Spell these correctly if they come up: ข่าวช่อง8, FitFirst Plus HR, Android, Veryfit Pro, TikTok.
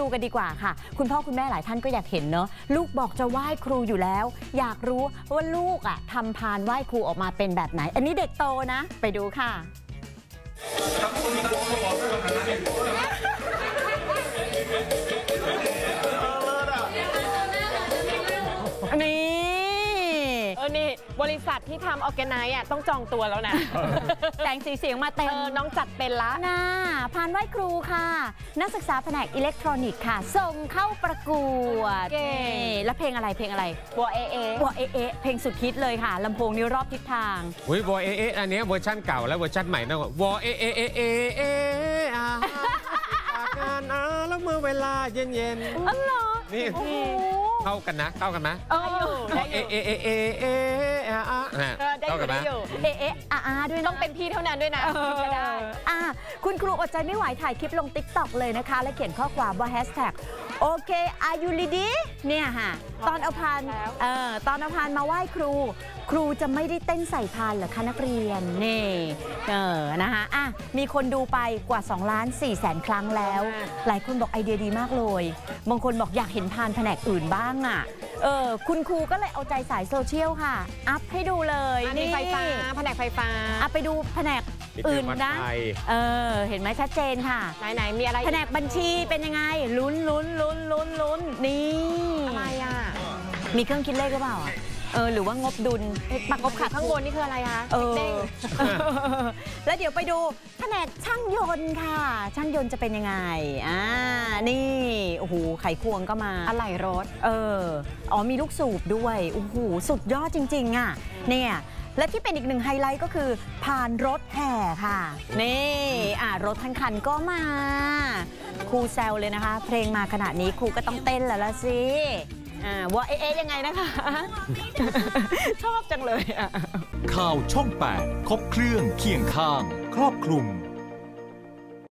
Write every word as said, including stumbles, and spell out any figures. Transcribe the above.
ดูกันดีกว่าค่ะคุณพ่อคุณแม่หลายท่านก็อยากเห็นเนอะลูกบอกจะไหว้ครูอยู่แล้วอยากรู้ว่าลูกอ่ะทำพานไหว้ครูออกมาเป็นแบบไหนอันนี้เด็กโตนะไปดูค่ะบริษัทที่ทำออร์แกไนซ์อ่ะต้องจองตัวแล้วนะแต่งสีเสียงมาเต็มน้องจัดเป็นละน่าพานไหว้ครูค่ะนักศึกษาแผนกอิเล็กทรอนิกส์ค่ะส่งเข้าประกวดเก๋แล้วเพลงอะไรเพลงอะไรบัวเอเอบัวเอเอเพลงสุดฮิตเลยค่ะลำโพงนิ้วรอบทิศทางอุ้ยบัวเอเออันนี้เวอร์ชั่นเก่าแล้วเวอร์ชั่นใหม่นะบัวเอเอเอเอเออาการอาแล้วเมื่อเวลาเย็นเย็นอ๋อเหรอนี่เข้ากันนะเข้ากันนะเออเอเอเอเอเออาได้อยู่ได้อยู่เอเออาด้วยต้องเป็นพี่เท่านั้นด้วยนะก็ได้อ่าคุณครูอดใจไม่ไหวถ่ายคลิปลง ติ๊กต็อก เลยนะคะและเขียนข้อความว่าแฮชแท็กโอเคอายุรีดีเนี่ยฮะตอนเอาพานเออตอนเอาพานมาไหว้ครูครูจะไม่ได้เต้นใส่พานเหรอคะนักเรียนนี่เออนะคะอ่ะมีคนดูไปกว่าสองล้านสี่แสนครั้งแล้วหลายคนบอกไอเดียดีมากเลยบางคนบอกอยากเห็นพานแผนกอื่นบ้างอ่ะเออคุณครูก็เลยเอาใจสายโซเชียลค่ะอัพให้ดูเลยนี่ไฟฟ้าแผนกไฟฟ้าอ่ะไปดูแผนกอื่นนะเออเห็นไหมชัดเจนค่ะไหนไหนมีอะไรแผนกบัญชีเป็นยังไงลุ้นลุ้นลุ้นลุ้นลุ้นนี่อะไรอ่ะมีเครื่องคิดเลขหรือเปล่าเออหรือว่างบดุลปักงบขาดข้างบนนี่คืออะไรคะเออแล้วเดี๋ยวไปดูแผนกช่างยนต์ค่ะช่างยนต์จะเป็นยังไงอ่านี่โอ้โหไขควงก็มาอะไหล่รถเอออ๋อมีลูกสูบด้วยโอ้โหสุดยอดจริงๆอ่ะเนี่ยและที่เป็นอีกหนึ่งไฮไลท์ก็คือพานรถแห่ค่ะนี่อ่ารถทั้งคันก็มาครูแซวเลยนะคะเพลงมาขนาดนี้ครูก็ต้องเต้นแล้วละสิอ่าว่าเอ๊ะยังไงนะคะชอบจังเลยอ่ะข่าวช่องแปดครบเครื่องเคียงข้างครอบคลุม